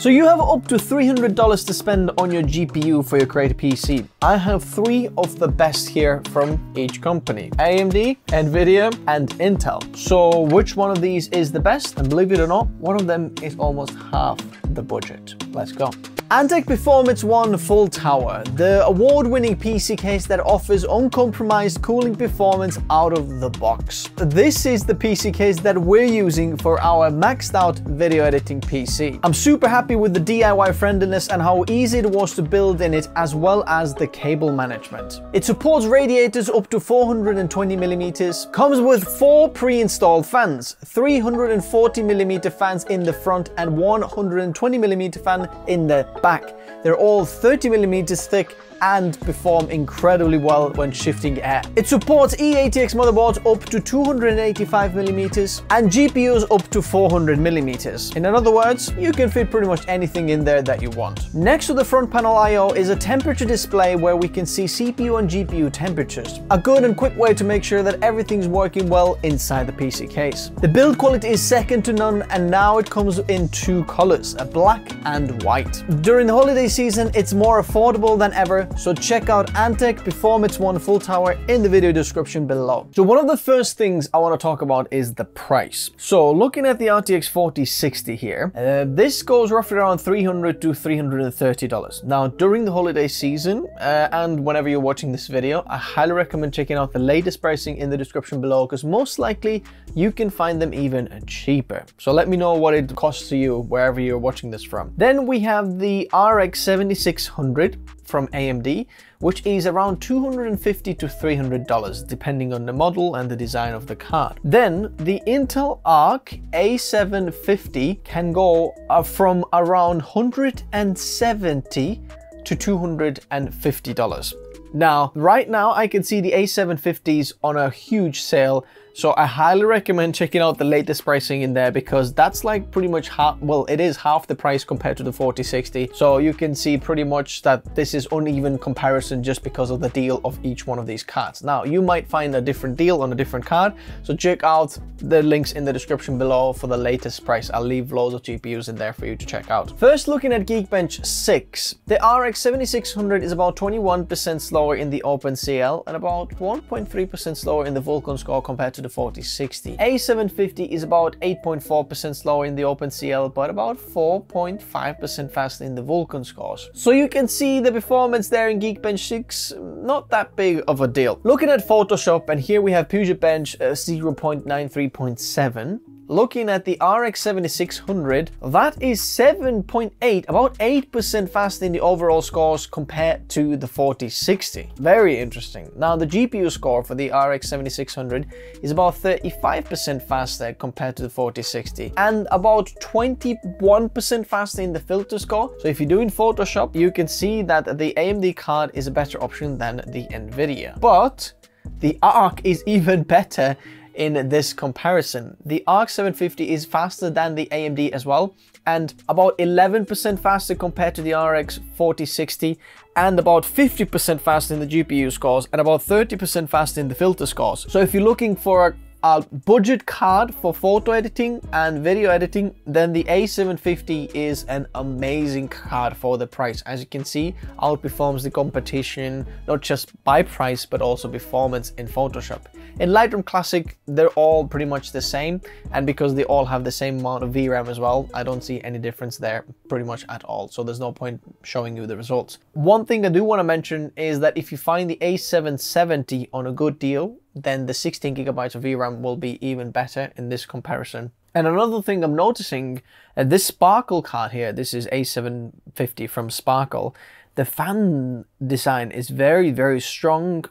So you have up to $300 to spend on your GPU for your creative PC. I have three of the best here from each company, AMD, Nvidia, and Intel. So which one of these is the best? And believe it or not, one of them is almost half the budget. Let's go. Antec Performance One Full Tower, the award-winning PC case that offers uncompromised cooling performance out of the box. This is the PC case that we're using for our maxed out video editing PC. I'm super happy with the DIY friendliness and how easy it was to build in it, as well as the cable management. It supports radiators up to 420 millimeters, comes with 4 pre-installed fans, 340 millimeter fans in the front and 120 millimeter fan in the back. They're all 30 millimeters thick and perform incredibly well when shifting air. It supports EATX motherboards up to 285 millimeters and GPUs up to 400 millimeters. In other words, you can fit pretty much anything in there that you want. Next to the front panel I/O is a temperature display where we can see CPU and GPU temperatures. A good and quick way to make sure that everything's working well inside the PC case. The build quality is second to none, and now it comes in 2 colors, a black and white. During the holiday season, it's more affordable than ever, so check out Antec Performance One Full Tower in the video description below. So one of the first things I want to talk about is the price. So looking at the RTX 4060 here, this goes roughly around $300 to $330. Now during the holiday season and whenever you're watching this video, I highly recommend checking out the latest pricing in the description below, because most likely you can find them even cheaper. So let me know what it costs to you wherever you're watching this from. Then we have the RX7600 from AMD, which is around $250 to $300, depending on the model and the design of the card. Then the Intel ARC A750 can go from around $170 to $250. Now, right now I can see the A750s on a huge sale, so I highly recommend checking out the latest pricing in there, because that's like pretty much half, well, it is half the price compared to the 4060. So you can see pretty much that this is uneven comparison just because of the deal of each one of these cards. Now, you might find a different deal on a different card, so check out the links in the description below for the latest price. I'll leave loads of GPUs in there for you to check out. First, looking at Geekbench 6, the RX 7600 is about 21% slower in the OpenCL and about 1.3% slower in the Vulkan score compared to the 4060. A750 is about 8.4% slower in the OpenCL, but about 4.5% faster in the Vulkan scores. So you can see the performance there in Geekbench 6, not that big of a deal. Looking at Photoshop, and here we have Puget Bench 0.93.7. Looking at the RX 7600, that is 7.8, about 8% faster in the overall scores compared to the 4060. Very interesting. Now the GPU score for the RX 7600 is about 35% faster compared to the 4060, and about 21% faster in the filter score. So if you're doing Photoshop, you can see that the AMD card is a better option than the Nvidia. But the ARC is even better in this comparison. The ARC 750 is faster than the AMD as well, and about 11% faster compared to the RX 4060, and about 50% faster in the GPU scores, and about 30% faster in the filter scores. So if you're looking for a budget card for photo editing and video editing, then the A750 is an amazing card for the price. As you can see, outperforms the competition, not just by price, but also performance in Photoshop. In Lightroom Classic, they're all pretty much the same, and because they all have the same amount of VRAM as well, I don't see any difference there pretty much at all, so there's no point showing you the results. One thing I do want to mention is that if you find the A770 on a good deal, then the 16 gigabytes of VRAM will be even better in this comparison. And another thing I'm noticing, this Sparkle card here, this is A750 from Sparkle, the fan design is very, very strong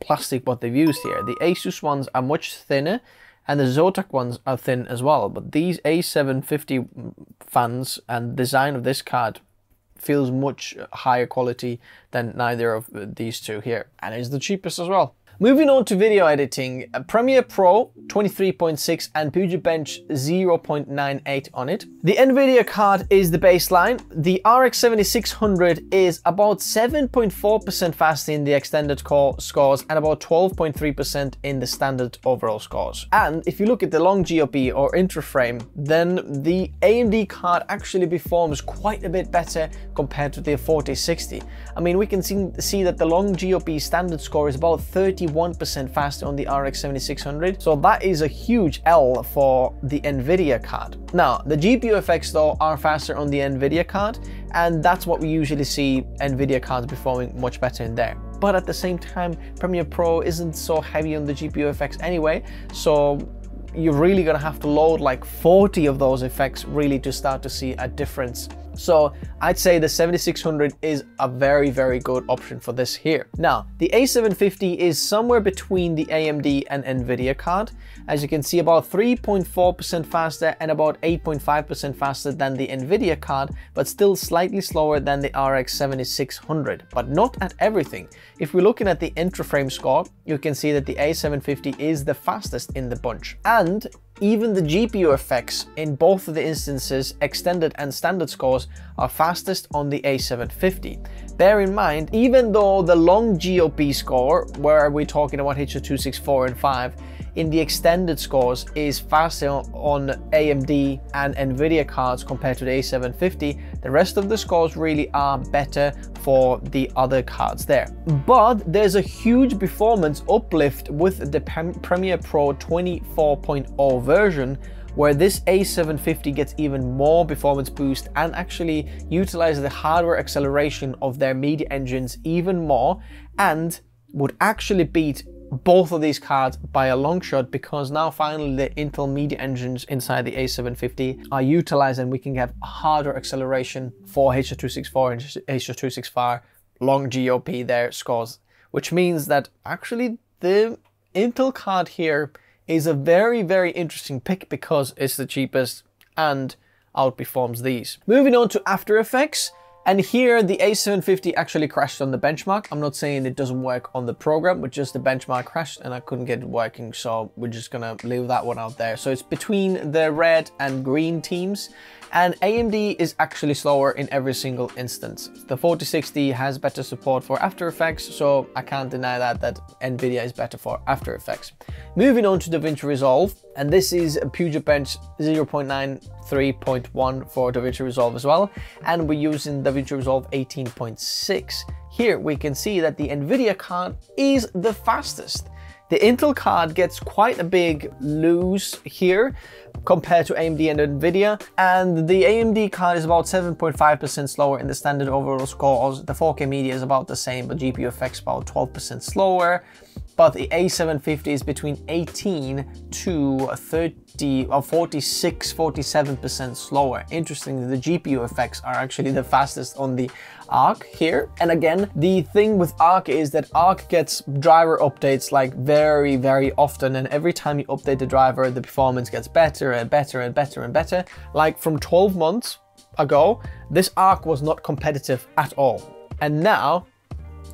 plastic what they've used here. The Asus ones are much thinner, and the Zotac ones are thin as well, but these A750 fans and design of this card feels much higher quality than neither of these two here, and it's the cheapest as well. Moving on to video editing, Premiere Pro 23.6 and Puget Bench 0.98 on it. The NVIDIA card is the baseline. The RX7600 is about 7.4% faster in the extended core scores and about 12.3% in the standard overall scores. And if you look at the long GOP or intra-frame, then the AMD card actually performs quite a bit better compared to the 4060. I mean, we can see that the long GOP standard score is about 31% faster on the RX7600, so that is a huge L for the NVIDIA card. Now, the GPU effects though are faster on the NVIDIA card, and that's what we usually see NVIDIA cards performing much better in there. But at the same time, Premiere Pro isn't so heavy on the GPU effects anyway, so you're really gonna have to load like 40 of those effects really to start to see a difference. So I'd say the 7600 is a very, very good option for this here. Now, the A750 is somewhere between the AMD and NVIDIA card. As you can see, about 3.4% faster and about 8.5% faster than the NVIDIA card, but still slightly slower than the RX7600, but not at everything. If we're looking at the intra-frame score, you can see that the A750 is the fastest in the bunch. And even the GPU effects in both of the instances, extended and standard scores, are fastest on the A750. Bear in mind, even though the long GOP score, where we're talking about H264 and 5, in the extended scores is faster on AMD and NVIDIA cards compared to the A750, the rest of the scores really are better for the other cards there. But there's a huge performance uplift with the Premiere Pro 24.0 version, where this A750 gets even more performance boost and actually utilizes the hardware acceleration of their media engines even more, and would actually beat both of these cards by a long shot, because now finally the Intel media engines inside the A750 are utilized and we can have harder acceleration for H264 and H265 long GOP their scores, which means that actually the Intel card here is a very, very interesting pick because it's the cheapest and outperforms these. Moving on to After Effects. And here the A750 actually crashed on the benchmark. I'm not saying it doesn't work on the program, but just the benchmark crashed and I couldn't get it working. So we're just gonna leave that one out there. So it's between the red and green teams, and AMD is actually slower in every single instance. The 4060 has better support for After Effects, so I can't deny that NVIDIA is better for After Effects. Moving on to DaVinci Resolve, and this is Puget Bench 0.93.1 for DaVinci Resolve as well, and we're using DaVinci Resolve 18.6. Here we can see that the NVIDIA card is the fastest. The Intel card gets quite a big lose here compared to AMD and NVIDIA, and the AMD card is about 7.5% slower in the standard overall scores. The 4K media is about the same, but GPU effects about 12% slower. But the A750 is between 18 to 30 or 46, 47% slower. Interestingly, the GPU effects are actually the fastest on the ARC here. And again, the thing with ARC is that ARC gets driver updates like very, very often. And every time you update the driver, the performance gets better and better and better and better. Like from 12 months ago, this ARC was not competitive at all. And now,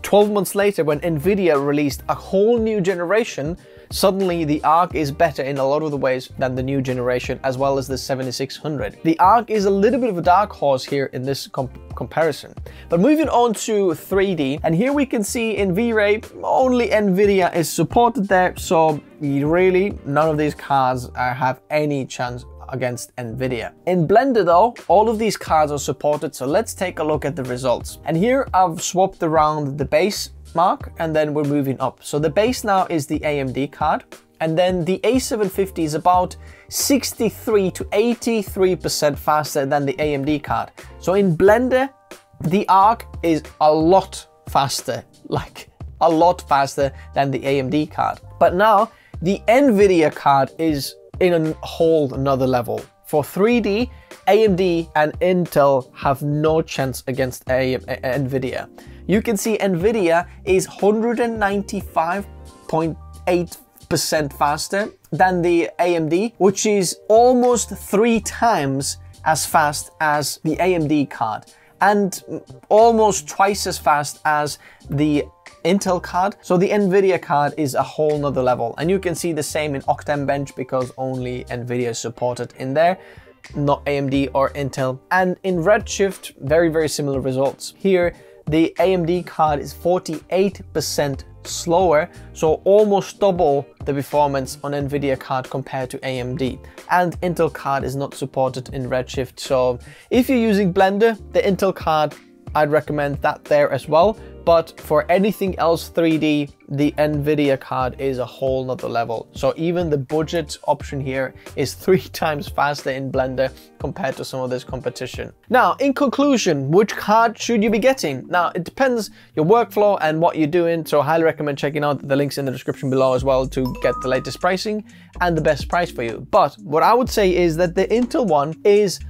12 months later, when NVIDIA released a whole new generation, suddenly the ARC is better in a lot of the ways than the new generation, as well as the 7600. The ARC is a little bit of a dark horse here in this comparison. But moving on to 3D, and here we can see in V-Ray, only NVIDIA is supported there, so really none of these cards have any chance against NVIDIA. In Blender though, all of these cards are supported, so let's take a look at the results. And here I've swapped around the base mark and then we're moving up. So the base now is the AMD card, and then the A750 is about 63 to 83% faster than the AMD card. So in Blender, the ARC is a lot faster, like a lot faster than the AMD card. But now the NVIDIA card is in a whole another level. For 3D, AMD and Intel have no chance against NVIDIA. You can see NVIDIA is 195.8% faster than the AMD, which is almost 3 times as fast as the AMD card. and almost twice as fast as the Intel card. So the Nvidia card is a whole nother level, and you can see the same in Octane Bench because only Nvidia is supported in there, not AMD or Intel. And in Redshift, very similar results. Here, the AMD card is 48% slower, so almost double the performance on Nvidia card compared to AMD, and Intel card is not supported in Redshift. So if you're using Blender, the Intel card, I'd recommend that there as well. But for anything else 3D, the Nvidia card is a whole nother level. So even the budget option here is 3 times faster in Blender compared to some of this competition. Now, in conclusion, which card should you be getting? Now, it depends your workflow and what you're doing. So I highly recommend checking out the links in the description below as well to get the latest pricing and the best price for you. But what I would say is that the Intel one is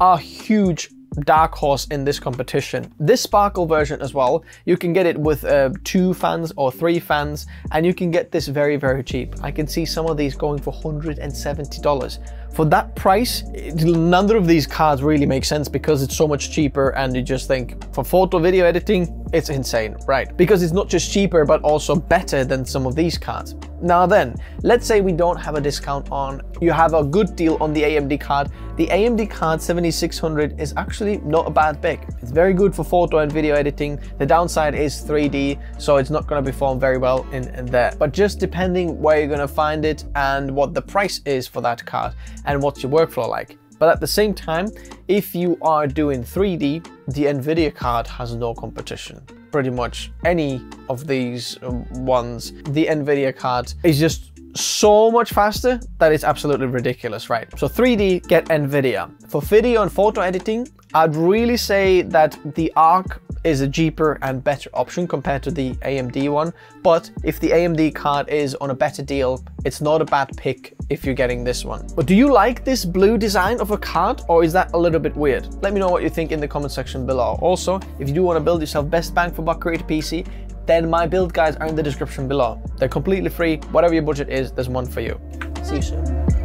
a huge dark horse in this competition. This Sparkle version as well, you can get it with 2 fans or 3 fans, and you can get this very cheap. I can see some of these going for $170. For that price, none of these cards really make sense because it's so much cheaper, and you just think for photo video editing, it's insane, right? Because it's not just cheaper, but also better than some of these cards. Now then, let's say we don't have a discount on, you have a good deal on the AMD card. The AMD card 7600 is actually not a bad pick. It's very good for photo and video editing. The downside is 3D, so it's not gonna perform very well in there. But just depending where you're gonna find it and what the price is for that card and what's your workflow like. But at the same time, if you are doing 3D, the Nvidia card has no competition. Pretty much any of these ones, the Nvidia card is just so much faster that it's absolutely ridiculous, right? So 3D, get Nvidia. For video and photo editing, I'd really say that the ARC is a cheaper and better option compared to the AMD one. But if the AMD card is on a better deal, it's not a bad pick if you're getting this one. But do you like this blue design of a card, or is that a little bit weird? Let me know what you think in the comment section below. Also, if you do want to build yourself best bang for buck creator PC, then my build guides are in the description below. They're completely free. Whatever your budget is, there's one for you. See you soon.